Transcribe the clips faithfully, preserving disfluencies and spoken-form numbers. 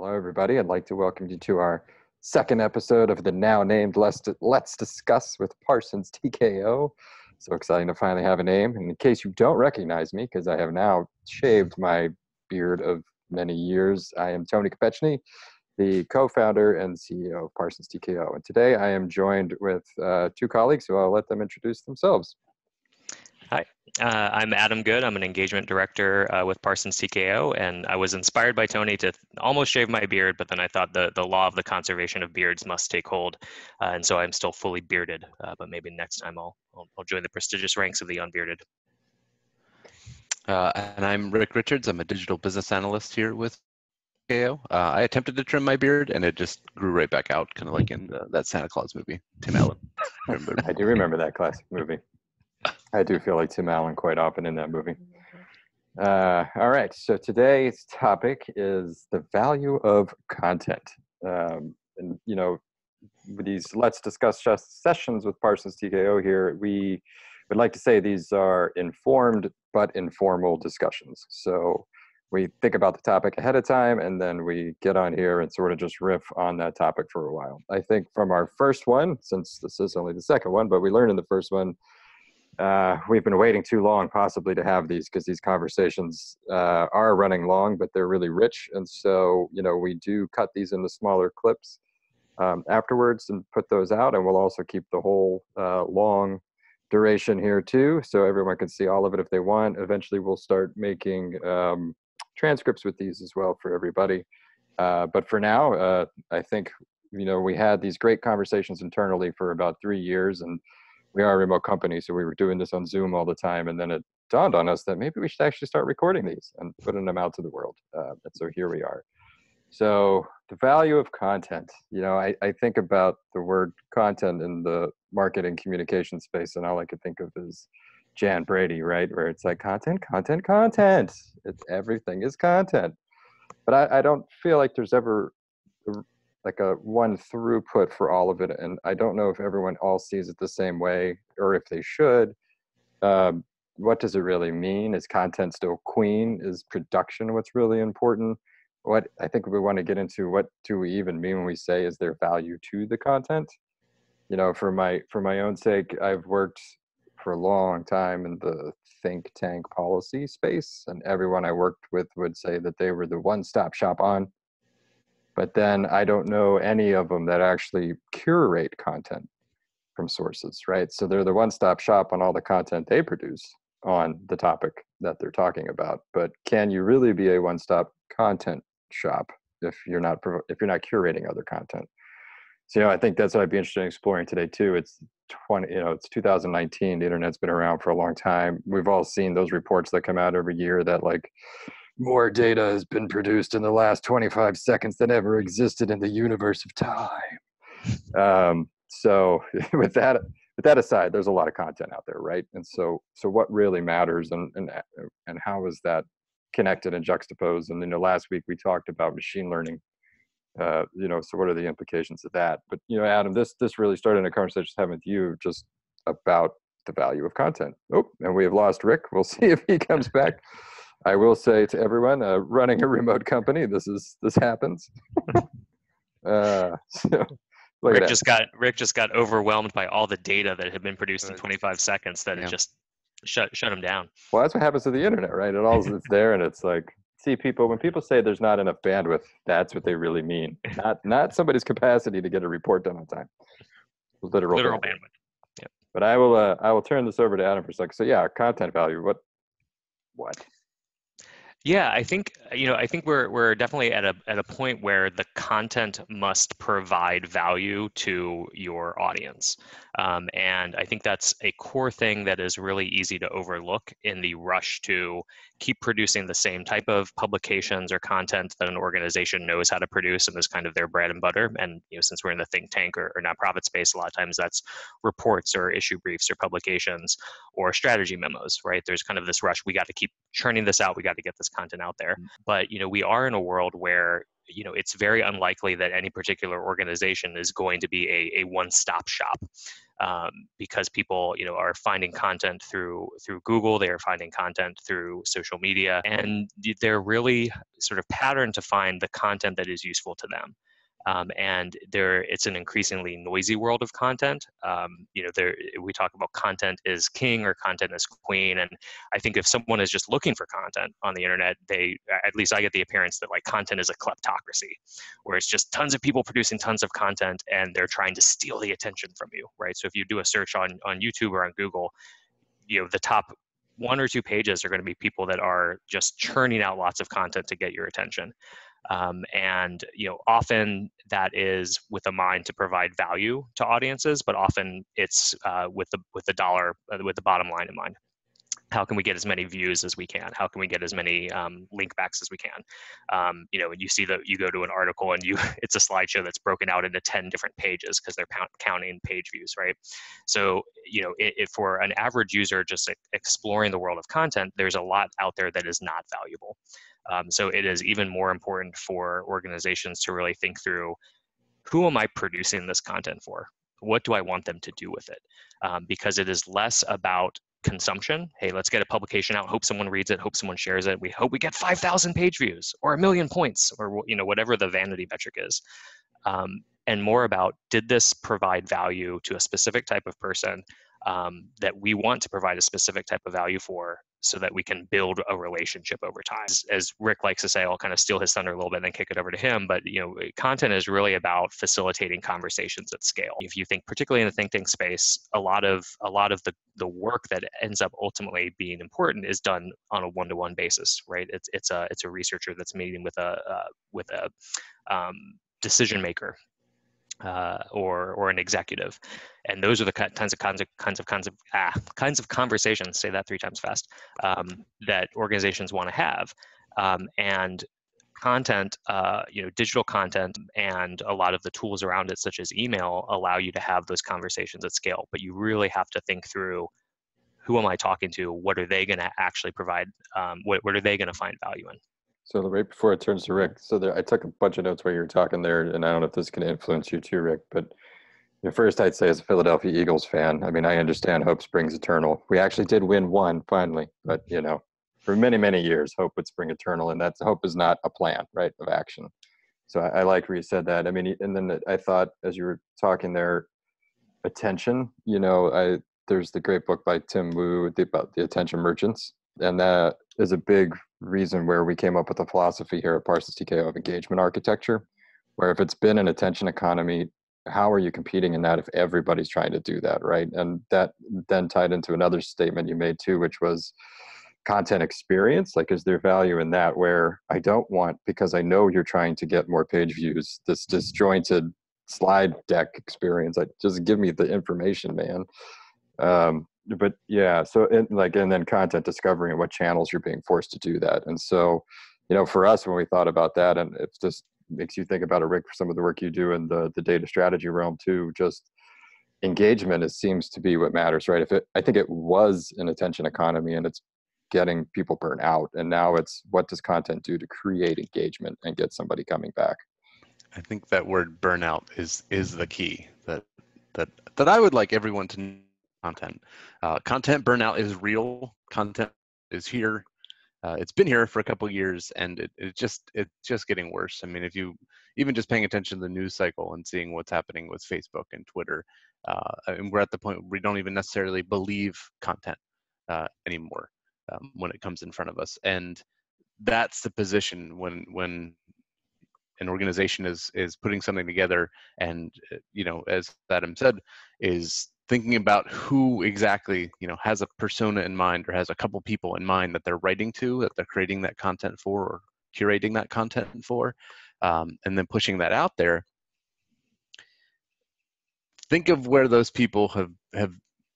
Hello, everybody. I'd like to welcome you to our second episode of the now named Let's, Let's Discuss with Parsons T K O. So exciting to finally have a name. And in case you don't recognize me, because I have now shaved my beard of many years, I am Tony Kopetchny, the co-founder and C E O of Parsons T K O. And today I am joined with uh, two colleagues who I'll let them introduce themselves. Hi, uh, I'm Adam Good. I'm an engagement director uh, with Parsons T K O, and I was inspired by Tony to almost shave my beard, but then I thought the, the law of the conservation of beards must take hold, uh, and so I'm still fully bearded, uh, but maybe next time I'll, I'll, I'll join the prestigious ranks of the unbearded. Uh, and I'm Rick Richards. I'm a digital business analyst here with T K O. Uh, I attempted to trim my beard, and it just grew right back out, kind of like in the, that Santa Claus movie, Tim Allen. I, I do remember that classic movie. I do feel like Tim Allen quite often in that movie. Uh, all right, so today's topic is the value of content. Um, and, you know, with these Let's Discuss Just sessions with Parsons T K O here, we would like to say these are informed but informal discussions. So we think about the topic ahead of time, and then we get on here and sort of just riff on that topic for a while. I think from our first one, since this is only the second one, but we learned in the first one, Uh, we've been waiting too long possibly to have these because these conversations uh, are running long, but they're really rich. And so, you know, we do cut these into smaller clips um, afterwards and put those out. And we'll also keep the whole uh, long duration here too, so everyone can see all of it if they want. Eventually, we'll start making um, transcripts with these as well for everybody. Uh, but for now, uh, I think, you know, we had these great conversations internally for about three years and we are a remote company, so we were doing this on Zoom all the time, and then it dawned on us that maybe we should actually start recording these and putting them out to the world. Uh, and so here we are. So the value of content, you know, I, I think about the word content in the marketing communication space, and all I could think of is Jan Brady, right? Where it's like content, content, content. It's everything is content. But I, I don't feel like there's ever like a one throughput for all of it. And I don't know if everyone all sees it the same way or if they should. Um, what does it really mean? Is content still queen? Is production what's really important? What I think we want to get into, what do we even mean when we say, is there value to the content? You know, for my, for my own sake, I've worked for a long time in the think tank policy space, and everyone I worked with would say that they were the one-stop shop on. But then I don't know any of them that actually curate content from sources, right? So they're the one-stop shop on all the content they produce on the topic that they're talking about. But can you really be a one-stop content shop if you're not if you're not curating other content? So, you know, I think that's what I'd be interested in exploring today too. It's twenty, you know, it's two thousand nineteen. The internet's been around for a long time. We've all seen those reports that come out every year that like, more data has been produced in the last twenty-five seconds than ever existed in the universe of time. Um, so with that, with that aside, there's a lot of content out there, right? And so, so what really matters, and, and, and how is that connected and juxtaposed? And then, you know, last week we talked about machine learning, uh, you know, so what are the implications of that? But, you know, Adam, this, this really started in a conversation I was having with you just about the value of content. Oh, and we have lost Rick. We'll see if he comes back. I will say to everyone, uh, running a remote company, this is this happens. uh, so, Rick just got Rick just got overwhelmed by all the data that had been produced in twenty-five seconds. That yeah. It just shut shut him down. Well, that's what happens to the internet, right? It all it's there, and it's like, see, people when people say there's not enough bandwidth, that's what they really mean. Not not somebody's capacity to get a report done on time. Literal, Literal bandwidth. bandwidth. Yep. But I will uh, I will turn this over to Adam for a second. So yeah, content value. What what. Yeah, I think you know. I think we're we're definitely at a at a point where the content must provide value to your audience, um, and I think that's a core thing that is really easy to overlook in the rush to keep producing the same type of publications or content that an organization knows how to produce and is kind of their bread and butter. And you know, since we're in the think tank or, or nonprofit space, a lot of times that's reports or issue briefs or publications or strategy memos. Right? There's kind of this rush. We got to keep churning this out. We got to get this content out there. But, you know, we are in a world where, you know, it's very unlikely that any particular organization is going to be a, a one-stop shop. um, because people, you know, are finding content through through Google, they are finding content through social media, and they're really sort of patterned to find the content that is useful to them. Um, and there, it's an increasingly noisy world of content. Um, you know, there, we talk about content is king or content is queen. And I think if someone is just looking for content on the internet, they, at least I get the appearance that like content is a kleptocracy, where it's just tons of people producing tons of content and they're trying to steal the attention from you, right? So if you do a search on, on YouTube or on Google, you know, the top one or two pages are going to be people that are just churning out lots of content to get your attention. Um, and, you know, often that is with a mind to provide value to audiences, but often it's uh, with the with the dollar, with the bottom line in mind. How can we get as many views as we can? How can we get as many um, link backs as we can? Um, you know, and you see that you go to an article and you it's a slideshow that's broken out into ten different pages because they're counting page views, right? So, you know, it, it, for an average user just exploring the world of content, there's a lot out there that is not valuable. Um, so it is even more important for organizations to really think through, who am I producing this content for? What do I want them to do with it? Um, because it is less about consumption. Hey, let's get a publication out, hope someone reads it, hope someone shares it. We hope we get five thousand page views or a million points or, you know, whatever the vanity metric is. Um, and more about, did this provide value to a specific type of person um, that we want to provide a specific type of value for, so that we can build a relationship over time. As, as Rick likes to say, I'll kind of steal his thunder a little bit and then kick it over to him, but you know, content is really about facilitating conversations at scale. If you think, particularly in the think tank space, a lot of a lot of the, the work that ends up ultimately being important is done on a one-to-one basis, right? It's it's a it's a researcher that's meeting with a uh, with a um, decision maker. Uh, or or an executive, and those are the kinds of kinds of kinds of kinds of ah, kinds of conversations. Say that three times fast. Um, that organizations want to have, um, and content, uh, you know, digital content, and a lot of the tools around it, such as email, allow you to have those conversations at scale. But you really have to think through, who am I talking to? What are they going to actually provide? Um, what what are they going to find value in? So right before it turns to Rick, so there, I took a bunch of notes while you were talking there, and I don't know if this can influence you too, Rick, but first I'd say as a Philadelphia Eagles fan, I mean, I understand hope springs eternal. We actually did win one finally, but you know, for many, many years, hope would spring eternal, and that's hope is not a plan, right, of action. So I, I like where you said that. I mean, and then I thought as you were talking there, attention, you know, I there's the great book by Tim Wu about The Attention Merchants, and that is a big reason where we came up with a philosophy here at Parsons T K O of engagement architecture, where if it's been an attention economy, how are you competing in that if everybody's trying to do that, right? And that then tied into another statement you made too, which was content experience. Like, is there value in that, where I don't want, because I know you're trying to get more page views, this disjointed slide deck experience. Like, just give me the information, man. Um, But yeah, so and like, and then content discovery and what channels you're being forced to do that. And so, you know, for us, when we thought about that, and it just makes you think about it, Rick, for some of the work you do in the, the data strategy realm too, just engagement, it seems to be what matters, right? If it, I think it was an attention economy and it's getting people burnt out. And now it's, what does content do to create engagement and get somebody coming back? I think that word burnout is, is the key that, that, that I would like everyone to know. Content. Uh, content burnout is real. Content is here. Uh, it's been here for a couple of years, and it, it just it's just getting worse. I mean, if you even just paying attention to the news cycle and seeing what's happening with Facebook and Twitter, uh, and we're at the point where we don't even necessarily believe content uh, anymore um, when it comes in front of us. And that's the position when when an organization is is putting something together, and you know, as Adam said, is thinking about who exactly, you know, has a persona in mind or has a couple people in mind that they're writing to, that they're creating that content for or curating that content for, um, and then pushing that out there. Think of where those people have have,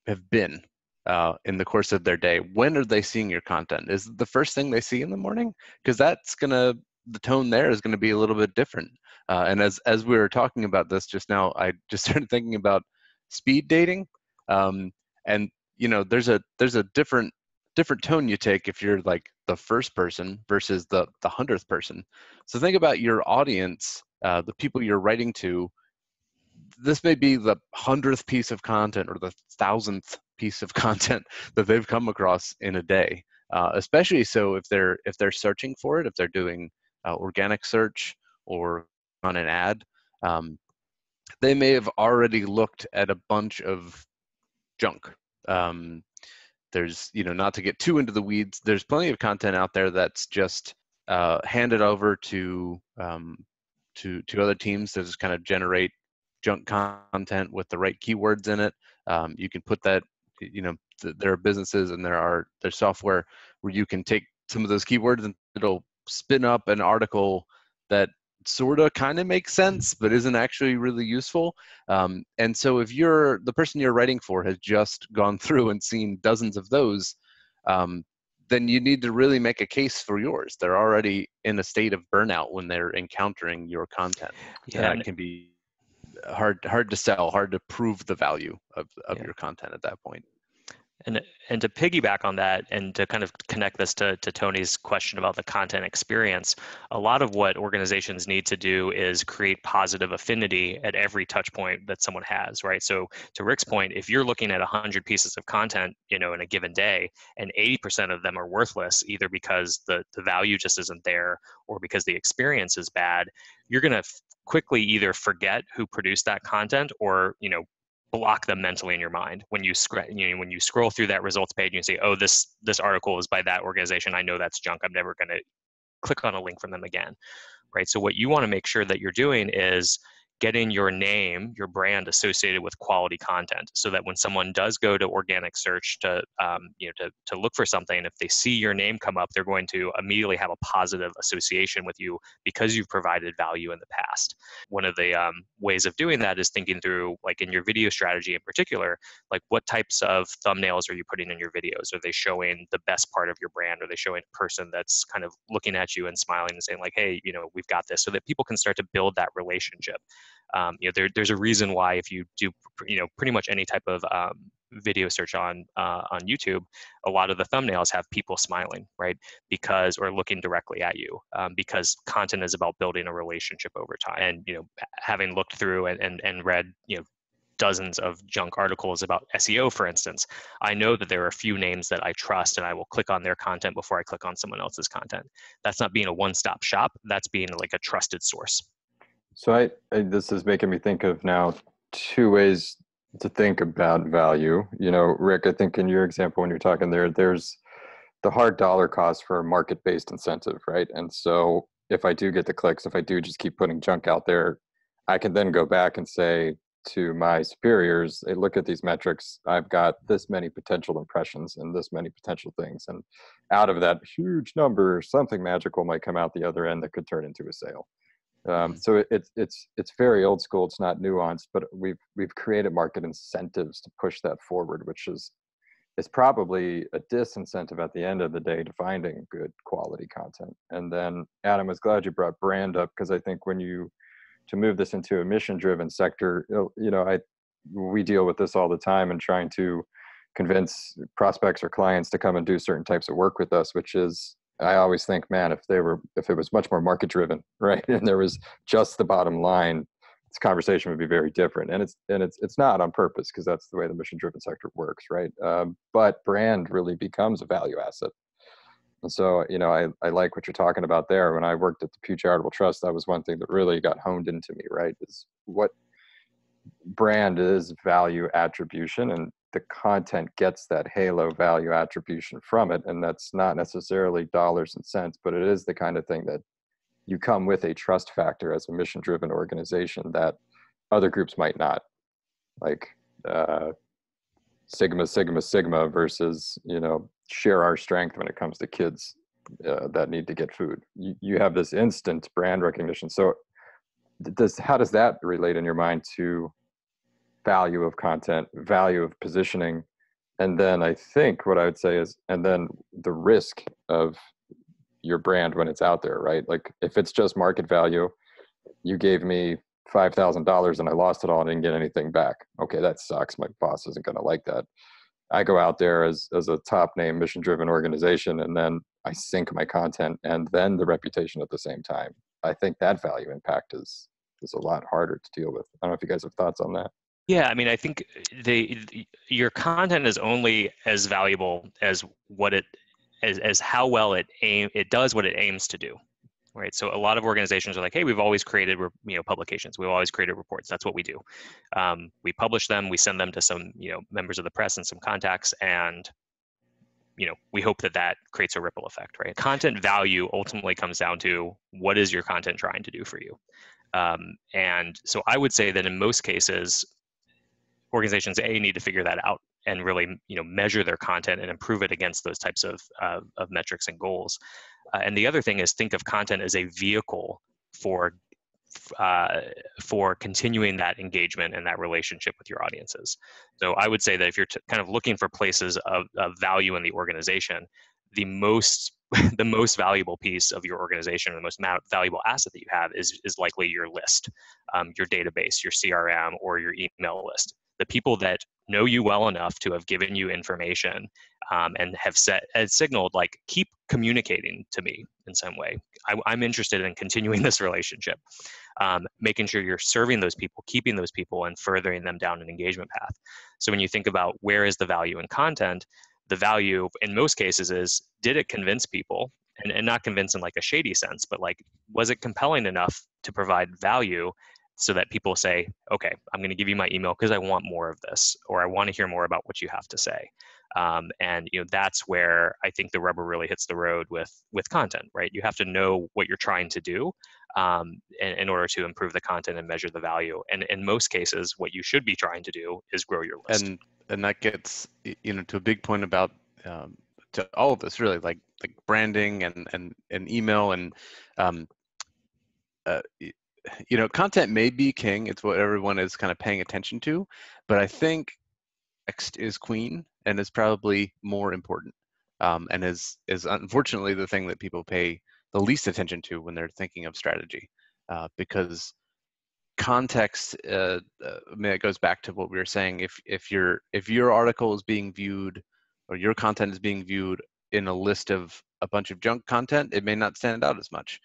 have been uh, in the course of their day. When are they seeing your content? Is it the first thing they see in the morning? Because that's going to, the tone there is going to be a little bit different. Uh, and as, as we were talking about this just now, I just started thinking about speed dating, um, and you know, there's a there's a different different tone you take if you're like the first person versus the the hundredth person. So think about your audience, uh, the people you're writing to. this may be the hundredth piece of content or the thousandth piece of content that they've come across in a day. Uh, especially so if they're if they're searching for it, if they're doing uh, organic search or on an ad, um, they may have already looked at a bunch of junk. Um, there's, you know, not to get too into the weeds, there's plenty of content out there that's just uh, handed over to um, to to other teams to just kind of generate junk content with the right keywords in it. Um, you can put that, you know, th there are businesses and there are there's software where you can take some of those keywords and it'll spin up an article that sort of kind of makes sense but isn't actually really useful. Um, and so if you're the person you're writing for has just gone through and seen dozens of those, um, then you need to really make a case for yours. They're already in a state of burnout when they're encountering your content. Yeah, and that can be hard hard to sell, hard to prove the value of, of yeah. your content at that point. And, and to piggyback on that and to kind of connect this to, to Tony's question about the content experience, a lot of what organizations need to do is create positive affinity at every touch point that someone has, right? So to Rick's point, if you're looking at one hundred pieces of content, you know, in a given day, and eighty percent of them are worthless, either because the, the value just isn't there or because the experience is bad, you're going to quickly either forget who produced that content or, you know, block them mentally in your mind. When you, sc you know, when you scroll through that results page and you say, oh, this, this article is by that organization, I know that's junk, I'm never going to click on a link from them again, right? So what you want to make sure that you're doing is getting your name, your brand associated with quality content so that when someone does go to organic search to, um, you know, to, to look for something, if they see your name come up, they're going to immediately have a positive association with you because you've provided value in the past. One of the um, ways of doing that is thinking through, like in your video strategy in particular, like what types of thumbnails are you putting in your videos? Are they showing the best part of your brand? Are they showing a person that's kind of looking at you and smiling and saying like, hey, you know, we've got this, so that people can start to build that relationship. Um, you know, there, there's a reason why if you do, you know, pretty much any type of um, video search on uh, on YouTube, a lot of the thumbnails have people smiling, right? Because or looking directly at you, um, because content is about building a relationship over time. And you know, having looked through and and, and read, you know, dozens of junk articles about S E O, for instance, I know that there are a few names that I trust and I will click on their content before I click on someone else's content. That's not being a one-stop shop. That's being like a trusted source. So I, I, this is making me think of now two ways to think about value. You know, Rick, I think in your example, when you're talking there, there's the hard dollar cost for a market-based incentive, right? And so if I do get the clicks, if I do just keep putting junk out there, I can then go back and say to my superiors, hey, look at these metrics. I've got this many potential impressions and this many potential things. And out of that huge number, something magical might come out the other end that could turn into a sale. Um, so it, it's it's it's very old school. It's not nuanced, but we've we've created market incentives to push that forward, which is is probably a disincentive at the end of the day to finding good quality content. And then Adam, I was glad you brought brand up, because I think when you to move this into a mission-driven sector, you know, I we deal with this all the time and trying to convince prospects or clients to come and do certain types of work with us, which is. I always think, man, if they were, if it was much more market driven, right? And there was just the bottom line, this conversation would be very different. And it's, and it's, it's not on purpose, because that's the way the mission driven sector works, right? Um, but brand really becomes a value asset. And so, you know, I, I like what you're talking about there. When I worked at the Pew Charitable Trust, that was one thing that really got honed into me, right? Is what brand is value attribution, and the content gets that halo value attribution from it. And that's not necessarily dollars and cents, but it is the kind of thing that you come with a trust factor as a mission-driven organization that other groups might not. Like uh, Sigma, Sigma, Sigma versus, you know, Share Our Strength when it comes to kids uh, that need to get food. You, you have this instant brand recognition. So does, how does that relate in your mind to value of content, value of positioning, and then I think what I would say is, and then the risk of your brand when it's out there, right? Like if it's just market value, you gave me five thousand dollars and I lost it all and didn't get anything back. Okay, that sucks. My boss isn't going to like that. I go out there as, as a top name, mission-driven organization, and then I sink my content and then the reputation at the same time. I think that value impact is is a lot harder to deal with. I don't know if you guys have thoughts on that. Yeah, I mean, I think they, your content is only as valuable as what it, as, as how well it aim, it does what it aims to do, right? So a lot of organizations are like, hey, we've always created, you know, publications. We've always created reports. That's what we do. Um, we publish them. We send them to some, you know, members of the press and some contacts, and you know, we hope that that creates a ripple effect, right? Content value ultimately comes down to what is your content trying to do for you, um, and so I would say that in most cases, organizations A need to figure that out and really, you know, measure their content and improve it against those types of uh, of metrics and goals. Uh, and the other thing is, think of content as a vehicle for uh, for continuing that engagement and that relationship with your audiences. So I would say that if you're t- kind of looking for places of, of value in the organization, the most the most valuable piece of your organization, or the most ma- valuable asset that you have, is is likely your list, um, your database, your C R M, or your email list. The people that know you well enough to have given you information um, and have set and signaled, like, keep communicating to me in some way. I, I'm interested in continuing this relationship, um, making sure you're serving those people, keeping those people, and furthering them down an engagement path. So when you think about where is the value in content, the value in most cases is, did it convince people? And, and not convince in like a shady sense, but like, was it compelling enough to provide value so that people say, okay, I'm going to give you my email because I want more of this, or I want to hear more about what you have to say. Um, and you know, that's where I think the rubber really hits the road with with content, right? You have to know what you're trying to do um, in, in order to improve the content and measure the value. And in most cases, what you should be trying to do is grow your list. And and that gets, you know, to a big point about um, to all of this, really, like like branding and and and email and um. Uh, you know, content may be king. It's what everyone is kind of paying attention to, but I think text is queen and is probably more important, um, and is is unfortunately the thing that people pay the least attention to when they're thinking of strategy, uh, because context. Uh, uh, I mean, it goes back to what we were saying. If if your if your article is being viewed, or your content is being viewed in a list of a bunch of junk content, it may not stand out as much.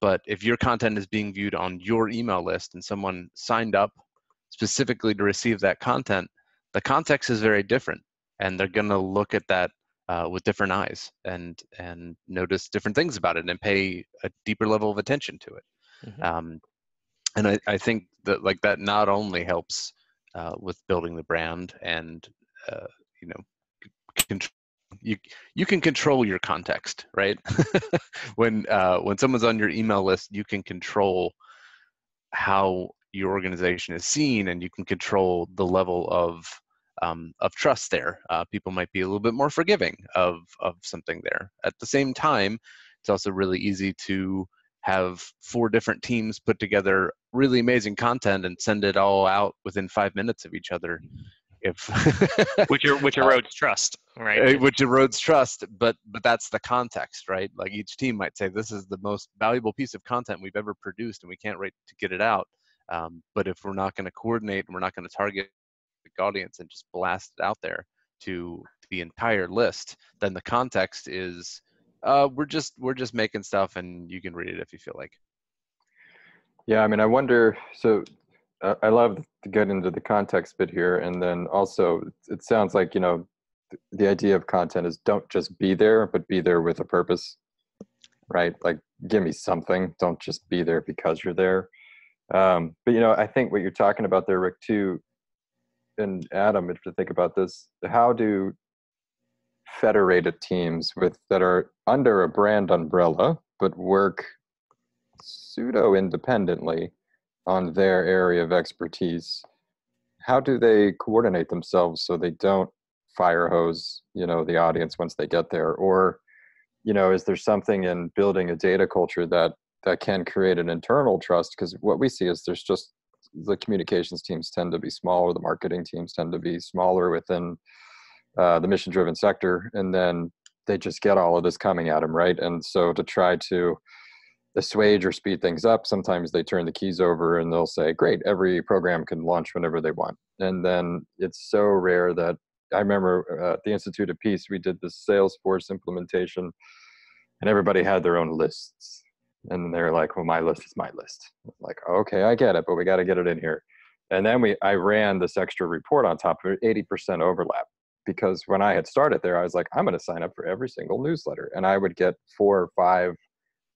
But if your content is being viewed on your email list and someone signed up specifically to receive that content, the context is very different, and they're going to look at that uh, with different eyes and and notice different things about it and pay a deeper level of attention to it. Mm-hmm. Um, and I, I think that like that not only helps uh, with building the brand and uh, you know control. You you can control your context, right? When uh, when someone's on your email list, you can control how your organization is seen, and you can control the level of um, of trust there. Uh, people might be a little bit more forgiving of of something there. At the same time, it's also really easy to have four different teams put together really amazing content and send it all out within five minutes of each other. If which, er, which erodes uh, trust, right? Which erodes trust, but but that's the context, right? Like each team might say, this is the most valuable piece of content we've ever produced, and we can't wait to get it out. Um, but if we're not going to coordinate, and we're not going to target the audience and just blast it out there to the entire list, then the context is uh, we're just we're just making stuff, and you can read it if you feel like. Yeah, I mean, I wonder. So. I love to get into the context bit here, and then also it sounds like, you know, the idea of content is don't just be there, but be there with a purpose, right? Like, give me something. Don't just be there because you're there. Um, but, you know, I think what you're talking about there, Rick, too, and Adam, if you think about this, how do federated teams with that are under a brand umbrella but work pseudo-independently on their area of expertise, how do they coordinate themselves so they don't fire hose, you know, the audience once they get there? Or, you know, is there something in building a data culture that that can create an internal trust? Because what we see is there's just, the communications teams tend to be smaller, the marketing teams tend to be smaller within uh, the mission-driven sector, and then they just get all of this coming at them, right? And so to try to assuage or speed things up, sometimes they turn the keys over and they'll say, great, every program can launch whenever they want. And then it's so rare that I remember uh, at the Institute of Peace, we did the Salesforce implementation and everybody had their own lists. And they're like, well, my list is my list. I'm like, okay, I get it, but we got to get it in here. And then we, I ran this extra report on top of it, eighty percent overlap. Because when I had started there, I was like, I'm going to sign up for every single newsletter. And I would get four or five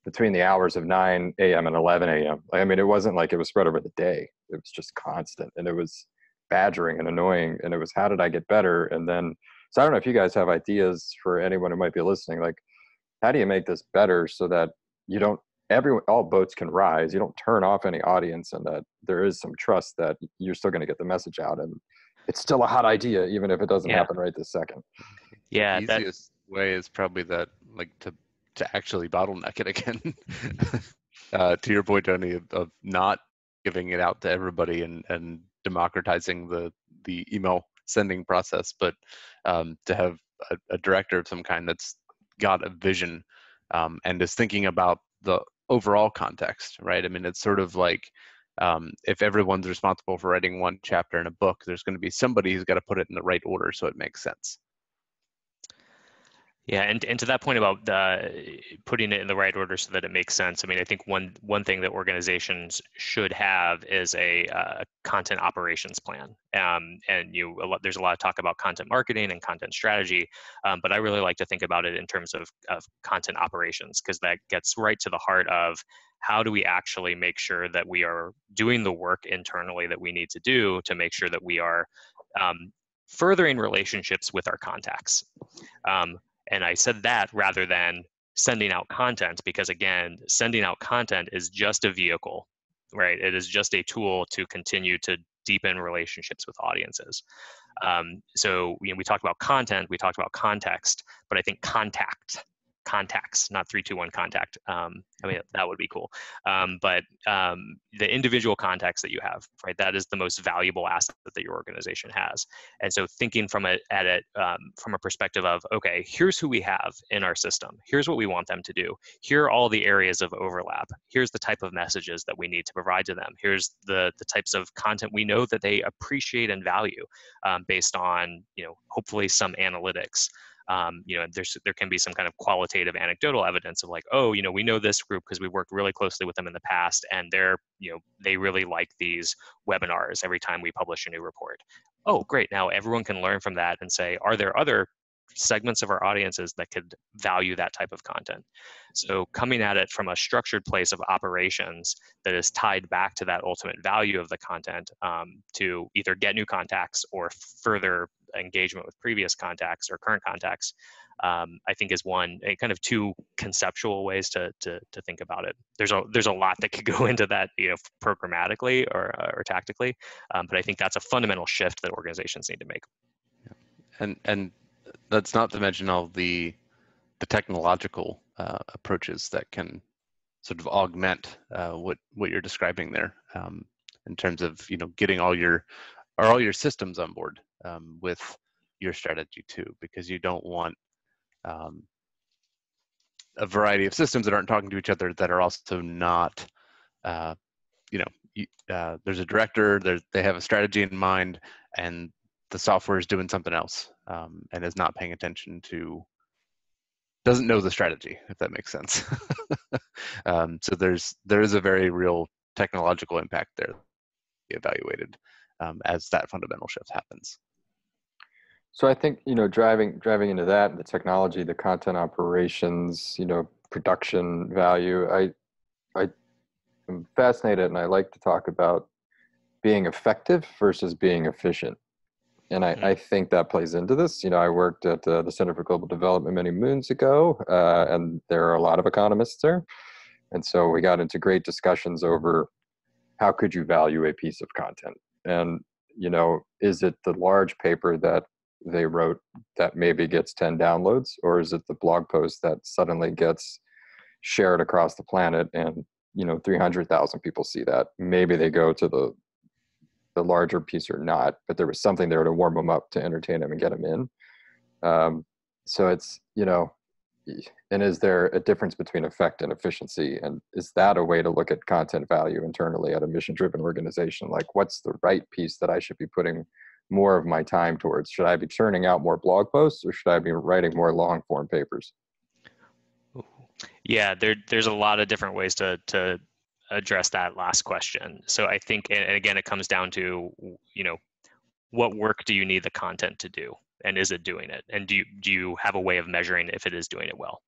between the hours of nine a m and eleven a m I mean, it wasn't like it was spread over the day. It was just constant. And it was badgering and annoying. And it was, how did I get better? And then, so I don't know if you guys have ideas for anyone who might be listening, like, how do you make this better so that you don't, everyone, all boats can rise, you don't turn off any audience, and that there is some trust that you're still going to get the message out, and it's still a hot idea, even if it doesn't yeah. happen right this second. Yeah. The easiest way is probably that, like, to, to actually bottleneck it again. uh, to your point, Tony, of, of not giving it out to everybody and, and democratizing the, the email sending process, but um, to have a, a director of some kind that's got a vision um, and is thinking about the overall context, right? I mean, it's sort of like, um, if everyone's responsible for writing one chapter in a book, there's going to be somebody who's got to put it in the right order so it makes sense. Yeah, and, and to that point about uh, putting it in the right order so that it makes sense, I mean, I think one one thing that organizations should have is a uh, content operations plan. Um, and you, a lot, there's a lot of talk about content marketing and content strategy, um, but I really like to think about it in terms of, of content operations, because that gets right to the heart of how do we actually make sure that we are doing the work internally that we need to do to make sure that we are um, furthering relationships with our contacts. Um, And I said that rather than sending out content, because again, sending out content is just a vehicle, right? It is just a tool to continue to deepen relationships with audiences. Um, so you know, we talked about content, we talked about context, but I think contact, contacts, not three, two, one contact. Um, I mean, that would be cool. Um, but um, the individual contacts that you have, right? That is the most valuable asset that your organization has. And so thinking from a, at it, um, from a perspective of, okay, here's who we have in our system. Here's what we want them to do. Here are all the areas of overlap. Here's the type of messages that we need to provide to them. Here's the, the types of content we know that they appreciate and value um, based on, you know, hopefully some analytics. Um, you know, there's, there can be some kind of qualitative anecdotal evidence of like, oh, you know, we know this group because we worked really closely with them in the past, and they're, you know, they really like these webinars every time we publish a new report. Oh, great. Now everyone can learn from that and say, are there other segments of our audiences that could value that type of content? So coming at it from a structured place of operations that is tied back to that ultimate value of the content um, to either get new contacts or further engagement with previous contacts or current contacts, um, I think is one, kind of two conceptual ways to, to to think about it. There's a there's a lot that could go into that, you know, programmatically or or tactically, um, but I think that's a fundamental shift that organizations need to make. Yeah. And and that's not to mention all the the technological uh, approaches that can sort of augment uh, what what you're describing there, um, in terms of, you know, getting all your or all your systems on board um, with your strategy too, because you don't want um, a variety of systems that aren't talking to each other, that are also not, uh, you know, uh, there's a director, there's, they have a strategy in mind, and the software is doing something else um, and is not paying attention to, doesn't know the strategy, if that makes sense. um, so there's there is a very real technological impact there to be evaluated um, as that fundamental shift happens. So I think, you know, driving driving into that, the technology, the content operations, you know, production value, I I am fascinated, and I like to talk about being effective versus being efficient. And I, I think that plays into this. You know, I worked at uh, the Center for Global Development many moons ago, uh, and there are a lot of economists there. And so we got into great discussions over how could you value a piece of content? And, you know, is it the large paper that they wrote that maybe gets ten downloads, or is it the blog post that suddenly gets shared across the planet and, you know, three hundred thousand people see that? Maybe they go to the the larger piece or not, but there was something there to warm them up, to entertain them and get them in. Um, so it's, you know, and is there a difference between effect and efficiency? And is that a way to look at content value internally at a mission-driven organization? Like, what's the right piece that I should be putting more of my time towards? Should I be churning out more blog posts, or should I be writing more long-form papers? Yeah, there, there's a lot of different ways to to address that last question. So I think, and again, it comes down to, you know, what work do you need the content to do, and is it doing it, and do you do you have a way of measuring if it is doing it well?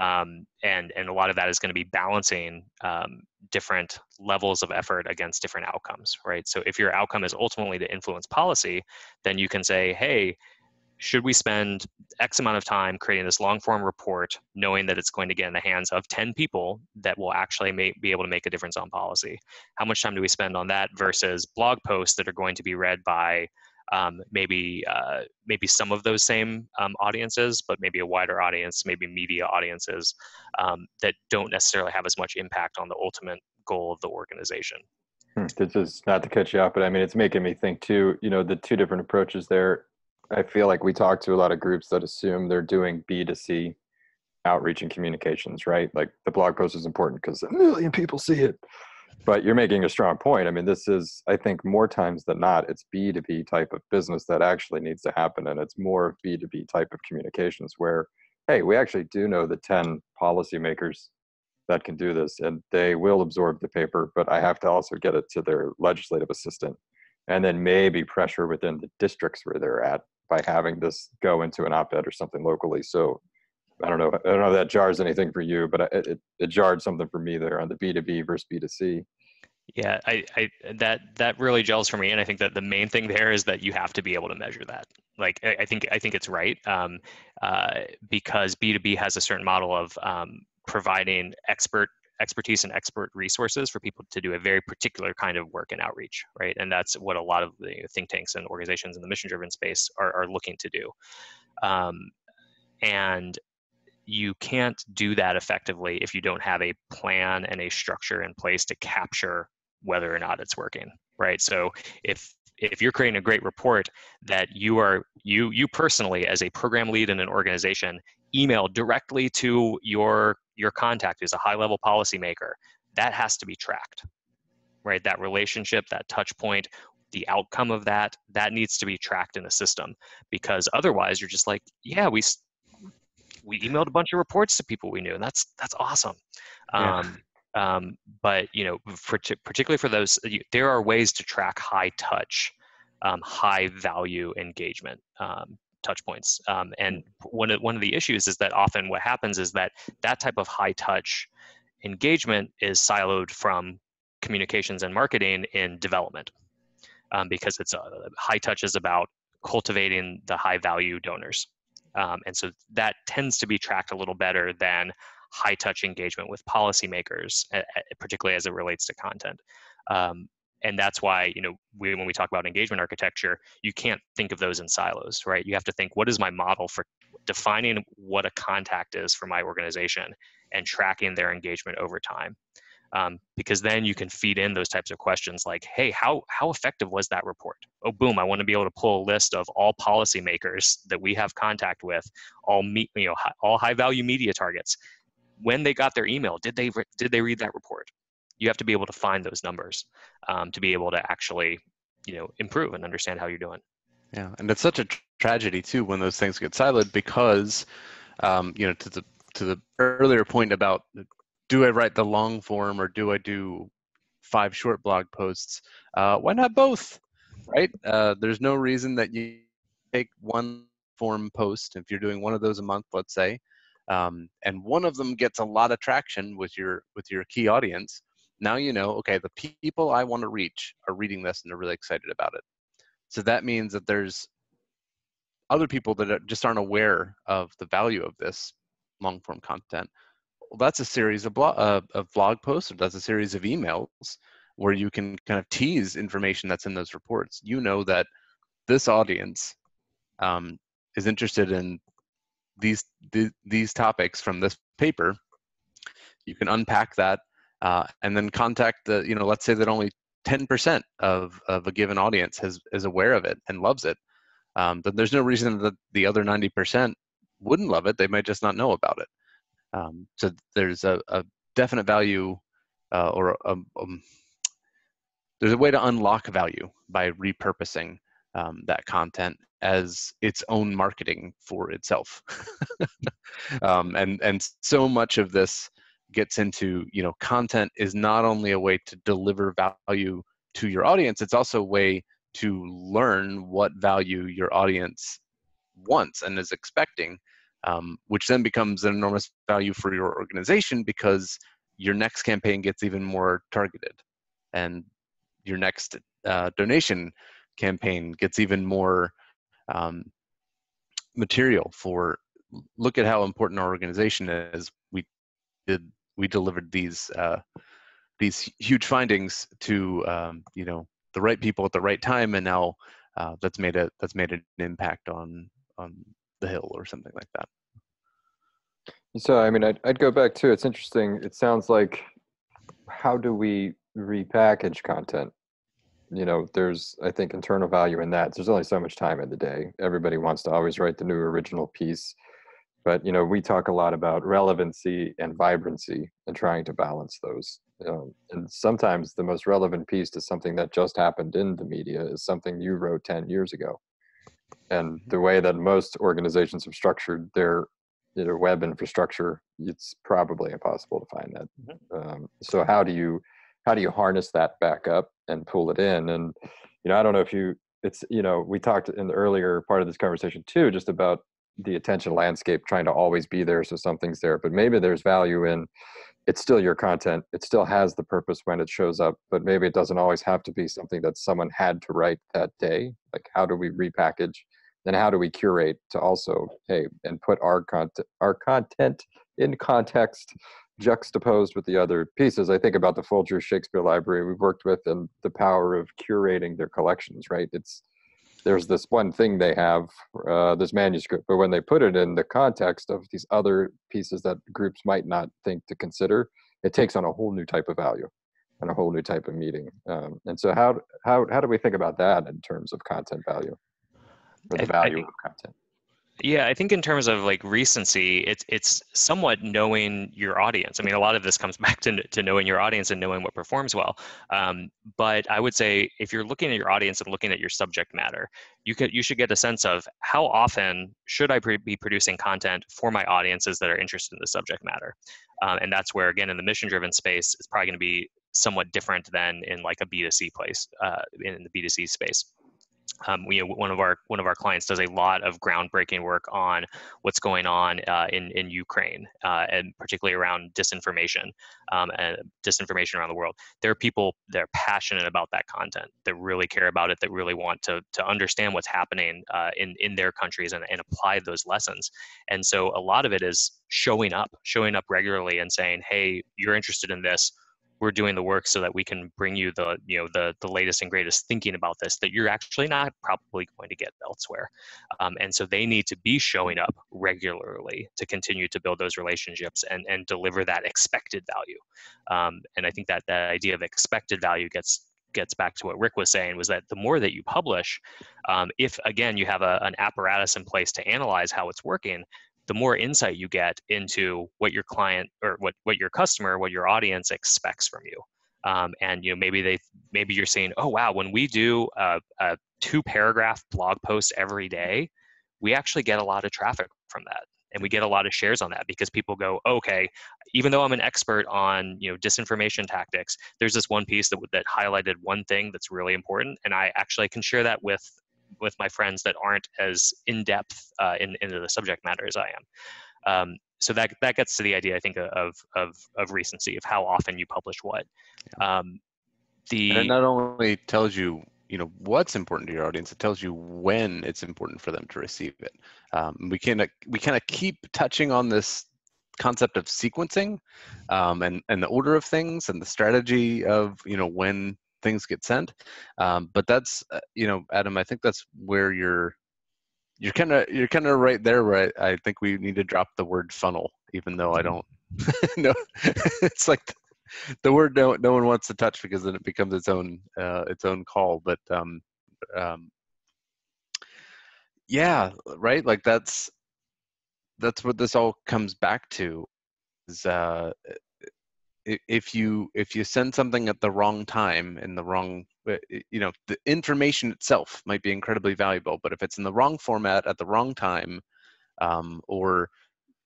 Um, and and a lot of that is going to be balancing um, different levels of effort against different outcomes, right? So if your outcome is ultimately to influence policy, then you can say, hey, should we spend X amount of time creating this long form report, knowing that it's going to get in the hands of ten people that will actually may, be able to make a difference on policy? How much time do we spend on that versus blog posts that are going to be read by um, maybe uh, maybe some of those same um, audiences, but maybe a wider audience, maybe media audiences um, that don't necessarily have as much impact on the ultimate goal of the organization? Hmm. This is not to cut you off, but I mean, it's making me think too, you know, the two different approaches there. I feel like we talk to a lot of groups that assume they're doing B two C outreach and communications, right? Like the blog post is important because a million people see it, but you're making a strong point. I mean, this is, I think more times than not, it's B two B type of business that actually needs to happen. And it's more B two B type of communications where, hey, we actually do know the ten policymakers that can do this and they will absorb the paper, but I have to also get it to their legislative assistant. And then maybe pressure within the districts where they're at by having this go into an op-ed or something locally. So I don't know. I don't know if that jars anything for you, but it, it, it jarred something for me there on the B two B versus B two C. Yeah, I, I that that really gels for me, and I think that the main thing there is that you have to be able to measure that. Like, I, I think I think it's right um, uh, because B two B has a certain model of um, providing expert. expertise and expert resources for people to do a very particular kind of work and outreach, right? And that's what a lot of the think tanks and organizations in the mission-driven space are, are looking to do. Um, and you can't do that effectively if you don't have a plan and a structure in place to capture whether or not it's working, right? So if if you're creating a great report that you are, you you personally as a program lead in an organization, email directly to your your contact who's a high-level policymaker, that has to be tracked, right? That relationship, that touch point, the outcome of that, that needs to be tracked in the system, because otherwise you're just like, yeah, we we emailed a bunch of reports to people we knew, and that's that's awesome. Yeah. Um, um, but you know, for, particularly for those, there are ways to track high-touch, um, high-value engagement. Um, touch points. Um, and one of, one of the issues is that often what happens is that that type of high touch engagement is siloed from communications and marketing in development, um, because it's uh, high touch is about cultivating the high value donors. Um, and so that tends to be tracked a little better than high touch engagement with policymakers, particularly as it relates to content. Um, And that's why, you know, we, when we talk about engagement architecture, you can't think of those in silos, right? You have to think, what is my model for defining what a contact is for my organization and tracking their engagement over time? Um, because then you can feed in those types of questions like, hey, how how effective was that report? Oh, boom, I want to be able to pull a list of all policymakers that we have contact with, all meet, you know, high, all high value media targets. When they got their email, did they re- did they read that report? You have to be able to find those numbers um, to be able to actually, you know, improve and understand how you're doing. Yeah, and it's such a tra- tragedy too when those things get siloed, because, um, you know, to the to the earlier point about, do I write the long form or do I do five short blog posts? Uh, why not both, right? Uh, there's no reason that you take one form post if you're doing one of those a month, let's say, um, and one of them gets a lot of traction with your with your key audience. Now you know, okay, the people I want to reach are reading this and they're really excited about it. So that means that there's other people that are, just aren't aware of the value of this long-form content. Well, that's a series of blog, uh, of blog posts, or that's a series of emails where you can kind of tease information that's in those reports. You know that this audience um, is interested in these, th- these topics from this paper. You can unpack that. Uh, and then contact the, you know, let's say that only ten percent of, of a given audience has, is aware of it and loves it. Um, then there's no reason that the other ninety percent wouldn't love it. They might just not know about it. Um, so there's a, a definite value uh, or a, a, um, there's a way to unlock value by repurposing um, that content as its own marketing for itself. um, and, and so much of this gets into, you know, content is not only a way to deliver value to your audience, it's also a way to learn what value your audience wants and is expecting, um, which then becomes an enormous value for your organization because your next campaign gets even more targeted and your next uh, donation campaign gets even more um, material for, look at how important our organization is. We did, we delivered these uh, these huge findings to um, you know, the right people at the right time, and now uh, that's made a that's made an impact on on the Hill or something like that. So I mean, I'd I'd go back to, it's interesting. It sounds like, how do we repackage content? You know, there's, I think, internal value in that. There's only so much time in the day. Everybody wants to always write the new original piece. But, you know, we talk a lot about relevancy and vibrancy and trying to balance those. Um, and sometimes the most relevant piece to something that just happened in the media is something you wrote ten years ago. And the way that most organizations have structured their, their web infrastructure, it's probably impossible to find that. Um, so how do you... How do you harness that back up and pull it in? And, you know, I don't know if you, it's, you know, we talked in the earlier part of this conversation too, just about the attention landscape trying to always be there. So something's there, but maybe there's value in, it's still your content. It still has the purpose when it shows up, but maybe it doesn't always have to be something that someone had to write that day. Like, how do we repackage? Then how do we curate to also, hey, and put our content, our content in context, juxtaposed with the other pieces. I think about the Folger Shakespeare Library we've worked with and the power of curating their collections, right? It's, there's this one thing they have, uh, this manuscript, but when they put it in the context of these other pieces that groups might not think to consider, it takes on a whole new type of value and a whole new type of meaning. Um, and so how, how, how do we think about that in terms of content value, or the value I, I, of content? Yeah, I think in terms of like recency, it's it's somewhat knowing your audience. I mean, a lot of this comes back to to knowing your audience and knowing what performs well. Um, but I would say if you're looking at your audience and looking at your subject matter, you could you should get a sense of how often should I pre- be producing content for my audiences that are interested in the subject matter. Um, and that's where, again, in the mission-driven space, it's probably going to be somewhat different than in like a B two C place, uh, in the B two C space. Um, we one of our one of our clients does a lot of groundbreaking work on what's going on uh, in in Ukraine, uh, and particularly around disinformation, um, and disinformation around the world. There are people that are passionate about that content, that really care about it, that really want to to understand what's happening uh, in in their countries and, and apply those lessons. And so a lot of it is showing up, showing up regularly, and saying, "Hey, you're interested in this. We're doing the work so that we can bring you the, you know, the the latest and greatest thinking about this that you're actually not probably going to get elsewhere." Um, and so they need to be showing up regularly to continue to build those relationships and, and deliver that expected value. Um, and I think that that idea of expected value gets gets back to what Rick was saying, was that the more that you publish, um, if again, you have a, an apparatus in place to analyze how it's working, the more insight you get into what your client or what, what your customer, what your audience expects from you. Um, and, you know, maybe they, maybe you're saying, oh, wow, when we do a, a two paragraph blog post every day, we actually get a lot of traffic from that. And we get a lot of shares on that because people go, okay, even though I'm an expert on, you know, disinformation tactics, there's this one piece that, that highlighted one thing that's really important. And I actually can share that with with my friends that aren't as in-depth uh, in, into the subject matter as I am. Um, so that that gets to the idea, I think, of of, of recency, of how often you publish what. Um, the and it not only tells you, you know, what's important to your audience, it tells you when it's important for them to receive it. Um, we can, we kind of keep touching on this concept of sequencing um, and, and the order of things and the strategy of, you know, when things get sent, um, but that's uh, you know, Adam, I think that's where you're you're kind of you're kind of right there. Where I, I think we need to drop the word funnel, even though I don't know. It's like the, the word no no one wants to touch because then it becomes its own uh, its own call. But um, um, yeah, right. Like that's that's what this all comes back to. Is uh, If you if you send something at the wrong time in the wrong, you know, the information itself might be incredibly valuable, but if it's in the wrong format at the wrong time, um, or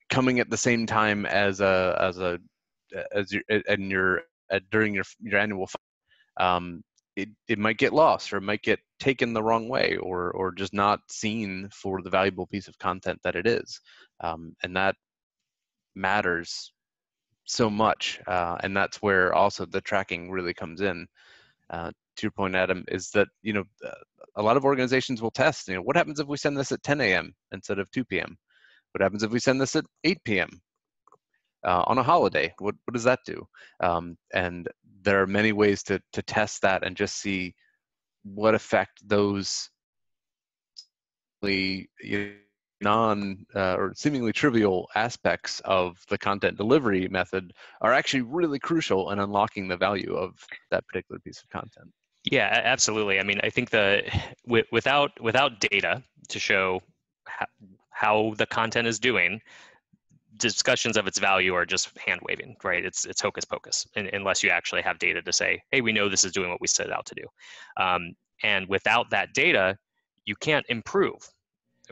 coming at the same time as a as a as you and your uh, during your your annual, um, it it might get lost, or it might get taken the wrong way, or or just not seen for the valuable piece of content that it is, um, and that matters so much. Uh, and that's where also the tracking really comes in. Uh, to your point, Adam, is that, you know, a lot of organizations will test, you know, what happens if we send this at ten a m instead of two p m? What happens if we send this at eight p m Uh, on a holiday? What, what does that do? Um, and there are many ways to, to test that and just see what effect those you know, non uh, or seemingly trivial aspects of the content delivery method are actually really crucial in unlocking the value of that particular piece of content. Yeah, absolutely. I mean, I think the w without without data to show how, how the content is doing, discussions of its value are just hand waving, right? It's it's hocus pocus, and, unless you actually have data to say, hey, we know this is doing what we set out to do. Um, and without that data, you can't improve,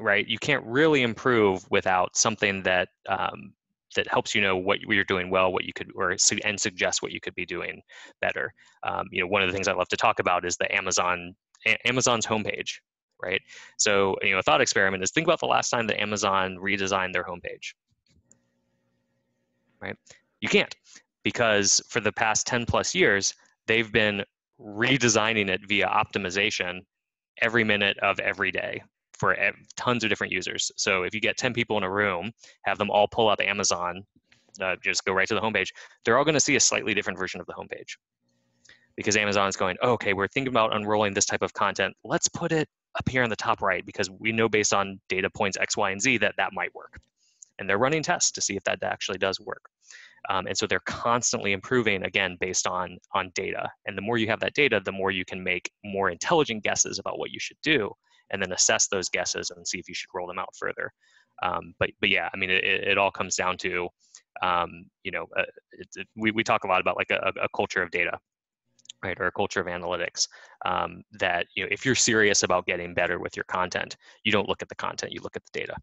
right? You can't really improve without something that um, that helps you know what you're doing well, what you could, or and suggests what you could be doing better. Um, you know, one of the things I love to talk about is the Amazon a Amazon's homepage, right? So you know, a thought experiment is think about the last time that Amazon redesigned their homepage. Right? You can't, because for the past ten plus years, they've been redesigning it via optimization every minute of every day for tons of different users. So if you get ten people in a room, have them all pull up Amazon, uh, just go right to the homepage, they're all going to see a slightly different version of the homepage, because Amazon is going, oh, okay, we're thinking about unrolling this type of content. Let's put it up here on the top right, because we know based on data points X, Y, and Z that that might work. And they're running tests to see if that actually does work. Um, and so they're constantly improving, again, based on, on data. And the more you have that data, the more you can make more intelligent guesses about what you should do, and then assess those guesses and see if you should roll them out further. Um, but, but yeah, I mean, it, it all comes down to, um, you know, uh, it, it, we, we talk a lot about like a, a culture of data, right? Or a culture of analytics, um, that, you know, if you're serious about getting better with your content, you don't look at the content, you look at the data.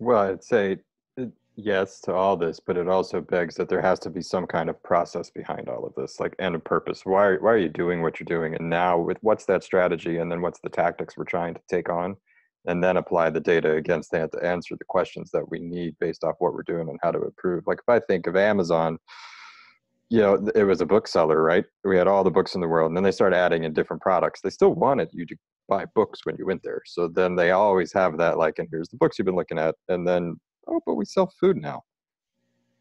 Well, I'd say yes to all this, but it also begs that there has to be some kind of process behind all of this, like, and a purpose. Why are, why are you doing what you're doing? And now with what's that strategy? And then what's the tactics we're trying to take on? And then apply the data against that to answer the questions that we need based off what we're doing and how to improve. Like if I think of Amazon, you know, it was a bookseller, right? We had all the books in the world, and then they started adding in different products. They still wanted you to buy books when you went there. So then they always have that, like, and here's the books you've been looking at. And then, oh, but we sell food now.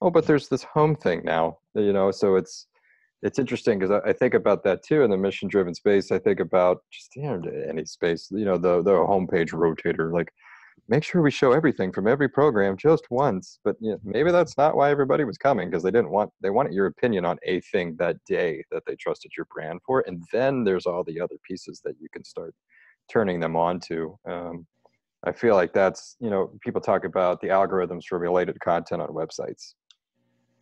Oh, but there's this home thing now, you know? So it's, it's interesting, because I, I think about that too in the mission driven space. I think about just, you know, any space, you know, the, the homepage rotator, like make sure we show everything from every program just once, but you know, maybe that's not why everybody was coming, because they didn't want, they wanted your opinion on a thing that day that they trusted your brand for. And then there's all the other pieces that you can start turning them on to. Um, I feel like that's, you know, people talk about the algorithms for related content on websites.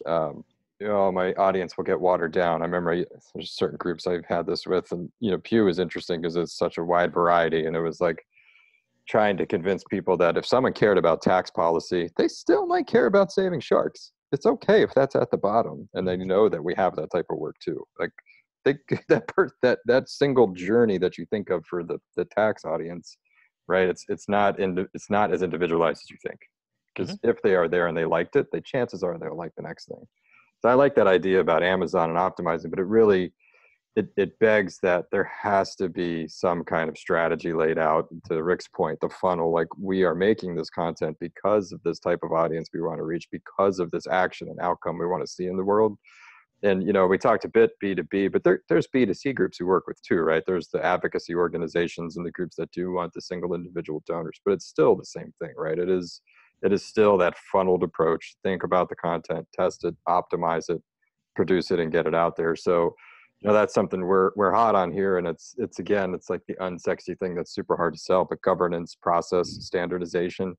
Um, you know, my audience will get watered down. I remember I, there's certain groups I've had this with, and, you know, Pew is interesting because it's such a wide variety. And it was like trying to convince people that if someone cared about tax policy, they still might care about saving sharks. It's okay if that's at the bottom. And they know that we have that type of work too. Like, They, that, per, that that single journey that you think of for the, the tax audience, right? It's it's not in, it's not as individualized as you think, because mm-hmm. if they are there and they liked it, the chances are they'll like the next thing. So I like that idea about Amazon and optimizing, but it really it it begs that there has to be some kind of strategy laid out. To Rick's point, the funnel, like we are making this content because of this type of audience we want to reach, because of this action and outcome we want to see in the world. And, you know, we talked a bit B two B, but there, there's B two C groups we work with too, right? There's the advocacy organizations and the groups that do want the single individual donors, but it's still the same thing, right? It is, it is still that funneled approach. Think about the content, test it, optimize it, produce it, and get it out there. So, you know, that's something we're, we're hot on here. And it's, it's again, it's like the unsexy thing that's super hard to sell, but governance, process, standardization,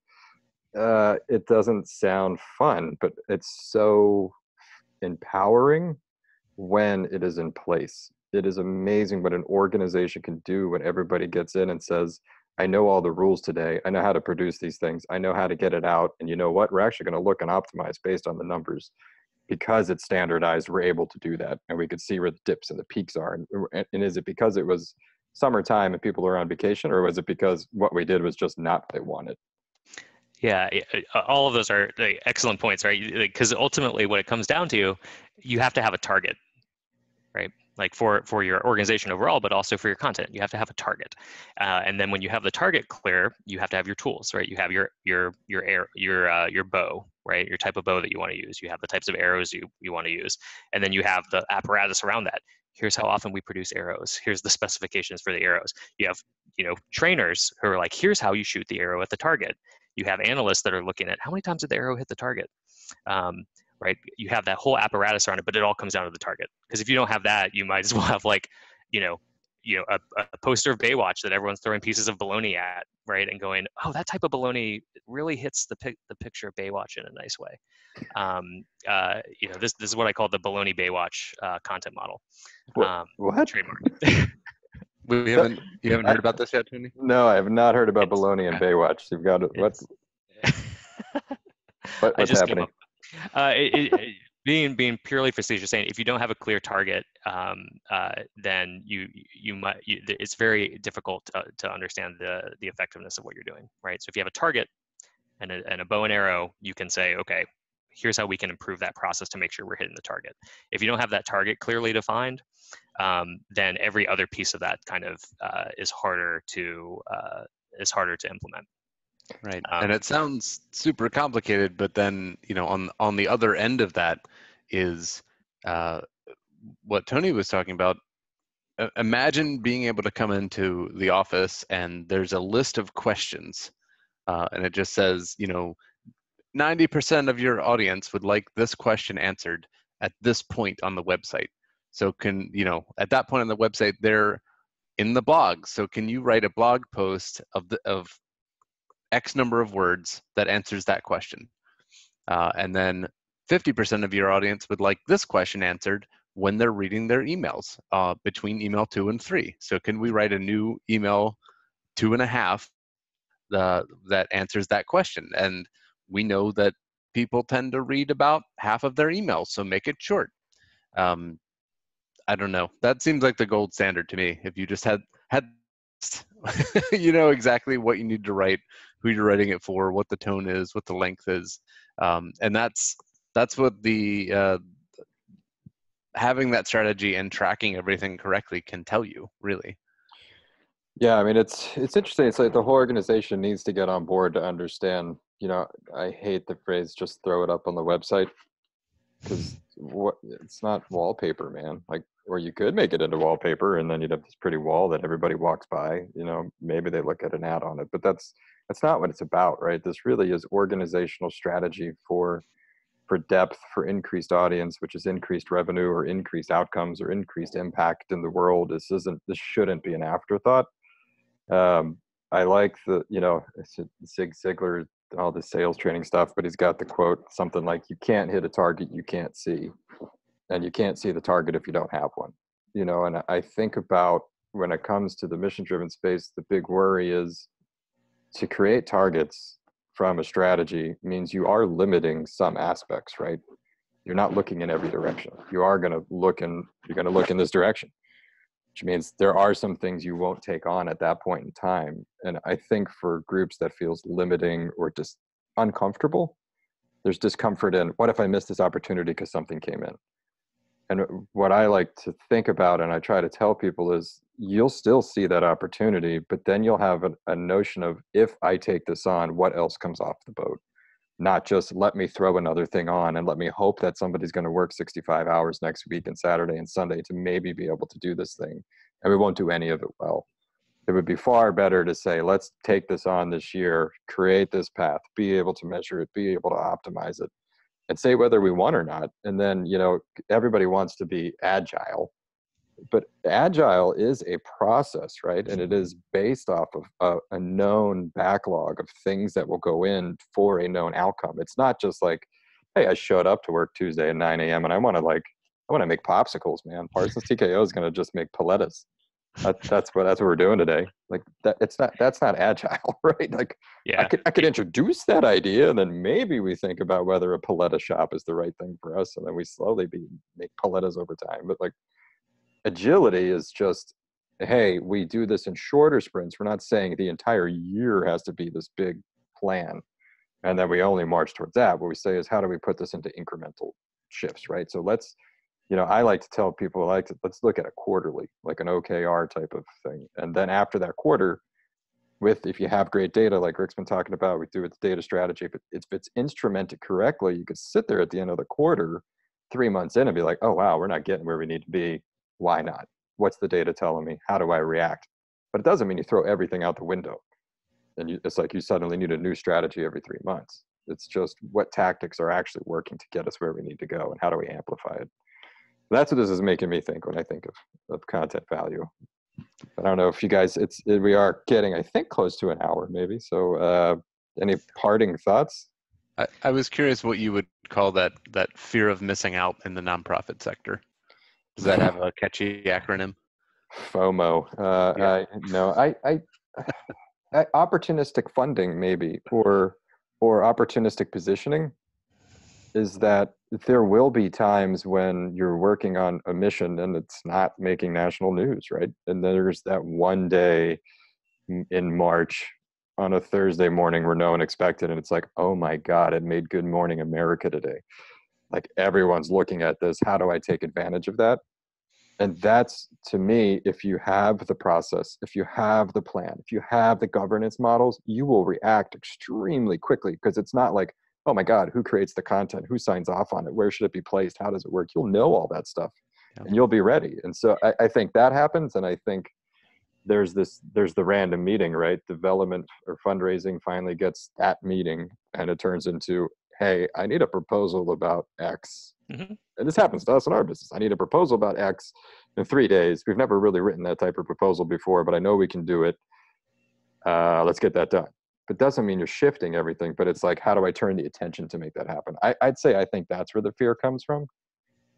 uh, it doesn't sound fun, but it's so empowering when it is in place. It is amazing what an organization can do when everybody gets in and says, I know all the rules today. I know how to produce these things. I know how to get it out. And you know what? We're actually going to look and optimize based on the numbers. because it's standardized, we're able to do that. And we could see where the dips and the peaks are. And, and is it because it was summertime and people were on vacation, or was it because what we did was just not what they wanted? Yeah, all of those are excellent points, right? Because ultimately what it comes down to, you have to have a target, right? Like for, for your organization overall, but also for your content, you have to have a target. Uh, and then when you have the target clear, you have to have your tools, right? You have your your your air, your uh, your bow, right? Your type of bow that you want to use. You have the types of arrows you, you want to use. And then you have the apparatus around that. Here's how often we produce arrows. Here's the specifications for the arrows. You have, you know, trainers who are like, here's how you shoot the arrow at the target. You have analysts that are looking at how many times did the arrow hit the target, um, right? You have that whole apparatus around it, but it all comes down to the target. Because if you don't have that, you might as well have like, you know, you know, a, a poster of Baywatch that everyone's throwing pieces of baloney at, right? And going, oh, that type of baloney really hits the pic- the picture of Baywatch in a nice way. Um, uh, you know, this this is what I call the baloney Baywatch uh, content model. Um, what trademark? We haven't. You haven't heard about this yet, Tony? No, I have not heard about baloney and Baywatch. You've got to, what's what, what's happening? Uh, it, it, being being purely facetious, saying if you don't have a clear target, um, uh, then you you might. You, it's very difficult to, to understand the the effectiveness of what you're doing, right? So if you have a target and a, and a bow and arrow, you can say, okay, here's how we can improve that process to make sure we're hitting the target. If you don't have that target clearly defined, um, then every other piece of that kind of uh, is harder to uh, is harder to implement. Right, um, and it sounds super complicated, but then you know, on on the other end of that is uh, what Tony was talking about. Uh, imagine being able to come into the office and there's a list of questions, uh, and it just says, you know, ninety percent of your audience would like this question answered at this point on the website. So can, you know, at that point on the website, they're in the blog. So can you write a blog post of the, of X number of words that answers that question? Uh, and then fifty percent of your audience would like this question answered when they're reading their emails uh, between email two and three. So can we write a new email two and a half uh, that answers that question? And we know that people tend to read about half of their emails, so make it short. Um, I don't know. That seems like the gold standard to me. If you just had, had you know exactly what you need to write, who you're writing it for, what the tone is, what the length is. Um, and that's that's what the uh, having that strategy and tracking everything correctly can tell you, really. Yeah, I mean, it's it's interesting. It's like the whole organization needs to get on board to understand. You know, I hate the phrase, just throw it up on the website, because what, it's not wallpaper, man. Like, or you could make it into wallpaper and then you'd have this pretty wall that everybody walks by, you know, maybe they look at an ad on it, but that's, that's not what it's about, right? This really is organizational strategy for, for depth, for increased audience, which is increased revenue or increased outcomes or increased impact in the world. This isn't, this shouldn't be an afterthought. Um, I like the, you know, Zig Ziglar, all the sales training stuff, but he's got the quote, something like, you can't hit a target you can't see, and you can't see the target if you don't have one, you know. And I think about when it comes to the mission driven space, the big worry is to create targets from a strategy means you are limiting some aspects, right? You're not looking in every direction. You are going to look in, you're going to look in this direction, which means there are some things you won't take on at that point in time. And I think for groups that feels limiting or just uncomfortable, there's discomfort in, what if I missed this opportunity because something came in? And what I like to think about, and I try to tell people, is you'll still see that opportunity, but then you'll have a, a notion of, if I take this on, what else comes off the boat? Not just let me throw another thing on and let me hope that somebody's going to work sixty-five hours next week and Saturday and Sunday to maybe be able to do this thing, and we won't do any of it well. It would be far better to say, let's take this on this year, create this path, be able to measure it, be able to optimize it, and say whether we won or not. And then, you know, everybody wants to be agile, but agile is a process, right? And it is based off of a, a known backlog of things that will go in for a known outcome. It's not just like, hey, I showed up to work Tuesday at nine a.m. and I want to like, I want to make popsicles, man. Parsons T K O is going to just make paletas. That's that's what that's what we're doing today. Like that, it's not that's not agile, right? Like yeah. I could I could introduce that idea, and then maybe we think about whether a paletta shop is the right thing for us, and then we slowly be, make palettas over time. But like agility is just, hey, we do this in shorter sprints. We're not saying the entire year has to be this big plan, and then we only march towards that. What we say is, how do we put this into incremental shifts, right? So let's. You know, I like to tell people, I like to, let's look at a quarterly, like an O K R type of thing. And then after that quarter, with if you have great data, like Rick's been talking about, we do with the data strategy, but if it's instrumented correctly, you could sit there at the end of the quarter, three months in and be like, oh, wow, we're not getting where we need to be. Why not? What's the data telling me? How do I react? But it doesn't mean you throw everything out the window. And you, it's like you suddenly need a new strategy every three months. It's just what tactics are actually working to get us where we need to go and how do we amplify it? That's what this is making me think when I think of, of content value. I don't know if you guys, it's we are getting, I think, close to an hour maybe. So uh, any parting thoughts? I, I was curious what you would call that that fear of missing out in the nonprofit sector. Does that have a catchy acronym? FOMO. Uh, yeah. I, no, I, I, I opportunistic funding maybe, or or opportunistic positioning. Is that there will be times when you're working on a mission and it's not making national news, right? And there's that one day in March on a Thursday morning where no one expected, and it's like, oh my God, it made Good Morning America today. Like everyone's looking at this. How do I take advantage of that? And that's, to me, if you have the process, if you have the plan, if you have the governance models, you will react extremely quickly because it's not like, oh my God, who creates the content? Who signs off on it? Where should it be placed? How does it work? You'll know all that stuff yeah. and you'll be ready. And so I, I think that happens. And I think there's this, there's the random meeting, right? Development or fundraising finally gets that meeting and it turns into, hey, I need a proposal about X. Mm-hmm. And this happens to us in our business. I need a proposal about X in three days. We've never really written that type of proposal before, but I know we can do it. Uh, let's get that done. But doesn't mean you're shifting everything, but it's like, how do I turn the attention to make that happen? I, I'd say I think that's where the fear comes from,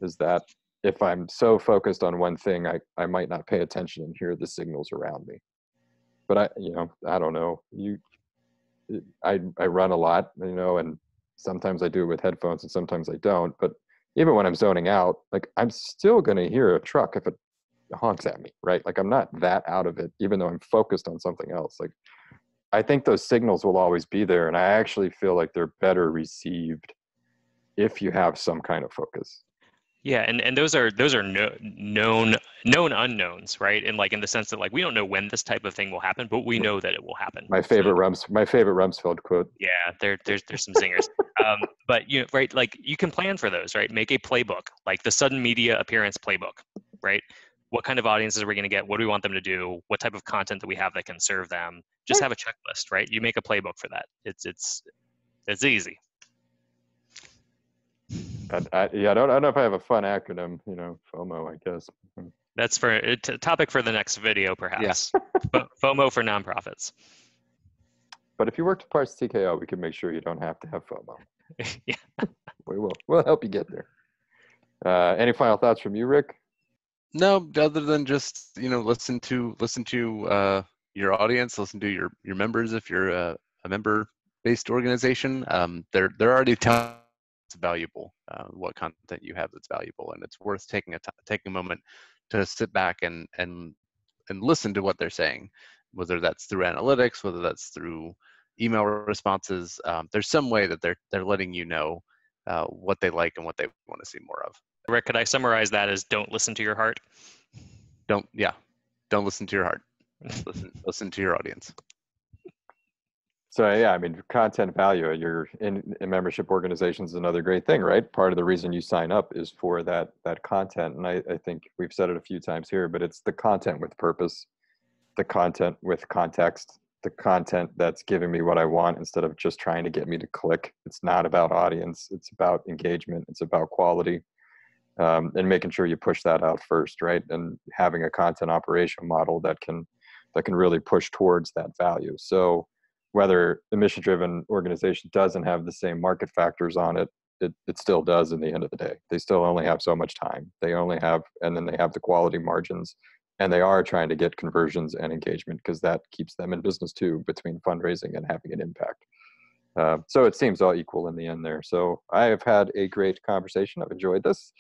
is that if I'm so focused on one thing, I, I might not pay attention and hear the signals around me. But I, you know, I don't know. You, I, I run a lot, you know, and sometimes I do it with headphones and sometimes I don't. But even when I'm zoning out, like I'm still going to hear a truck if it honks at me, right? Like I'm not that out of it, even though I'm focused on something else. Like I think those signals will always be there, and I actually feel like they're better received if you have some kind of focus. Yeah, and, and those are those are no, known known unknowns, right? And like in the sense that like we don't know when this type of thing will happen, but we know that it will happen. My favorite so, Rums my favorite Rumsfeld quote. Yeah, there there's there's some zingers. um, but you know, right, like you can plan for those, right? Make a playbook, like the sudden media appearance playbook, right? What kind of audiences are we going to get? What do we want them to do? What type of content that we have that can serve them? Just have a checklist, right? You make a playbook for that. It's it's it's easy. I, I, yeah, I don't, I don't know if I have a fun acronym, you know, FOMO, I guess. That's for a t- topic for the next video, perhaps. Yeah. FOMO for nonprofits. But if you work at Parsons T K O, we can make sure you don't have to have FOMO. yeah. We will. We'll help you get there. Uh, any final thoughts from you, Rick? No, other than just, you know, listen to listen to uh, your audience, listen to your, your members if you're a, a member-based organization. Um, they're they're already telling you it's valuable, uh, what content you have that's valuable, and it's worth taking a t- taking a moment to sit back and and and listen to what they're saying, whether that's through analytics, whether that's through email responses. Um, there's some way that they're they're letting you know uh, what they like and what they want to see more of. Rick, could I summarize that as don't listen to your heart? Don't, yeah. Don't listen to your heart. listen, listen to your audience. So yeah, I mean, content value, you're in, in membership organizations is another great thing, right? Part of the reason you sign up is for that that content. And I, I think we've said it a few times here, but it's the content with purpose, the content with context, the content that's giving me what I want instead of just trying to get me to click. It's not about audience. It's about engagement. It's about quality. Um, and making sure you push that out first, right? And having a content operation model that can that can really push towards that value. So whether a mission-driven organization doesn't have the same market factors on it, it, it still does in the end of the day. They still only have so much time. They only have, and then they have the quality margins And they are trying to get conversions and engagement because that keeps them in business too, between fundraising and having an impact. Uh, so it seems all equal in the end there. So I have had a great conversation. I've enjoyed this.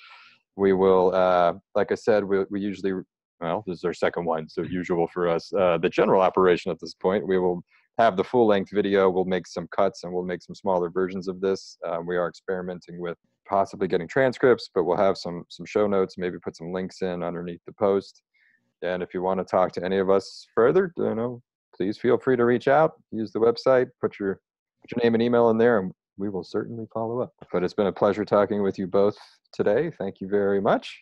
We will, uh, like I said, we, we usually, well, this is our second one, so usual for us. Uh, the general operation at this point, we will have the full length video. We'll make some cuts and we'll make some smaller versions of this. Uh, we are experimenting with possibly getting transcripts, but we'll have some, some show notes, maybe put some links in underneath the post. And if you want to talk to any of us further, you know, please feel free to reach out, use the website, put your, put your name and email in there, and we will certainly follow up. But it's been a pleasure talking with you both today. Thank you very much.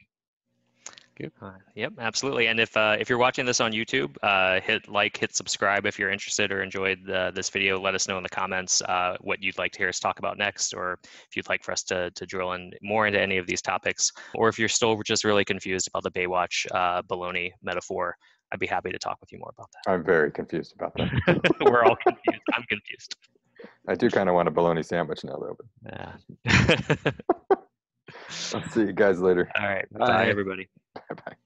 Good. Uh, yep, absolutely. And if uh, if you're watching this on YouTube, uh, hit like, hit subscribe if you're interested or enjoyed the, this video. Let us know in the comments uh, what you'd like to hear us talk about next, or if you'd like for us to, to drill in more into any of these topics, or if you're still just really confused about the Baywatch uh, baloney metaphor. I'd be happy to talk with you more about that. I'm very confused about that. We're all confused. I'm confused. I do kind of want a bologna sandwich now, though. But... Yeah. I'll see you guys later. All right. Bye, bye everybody. Bye-bye.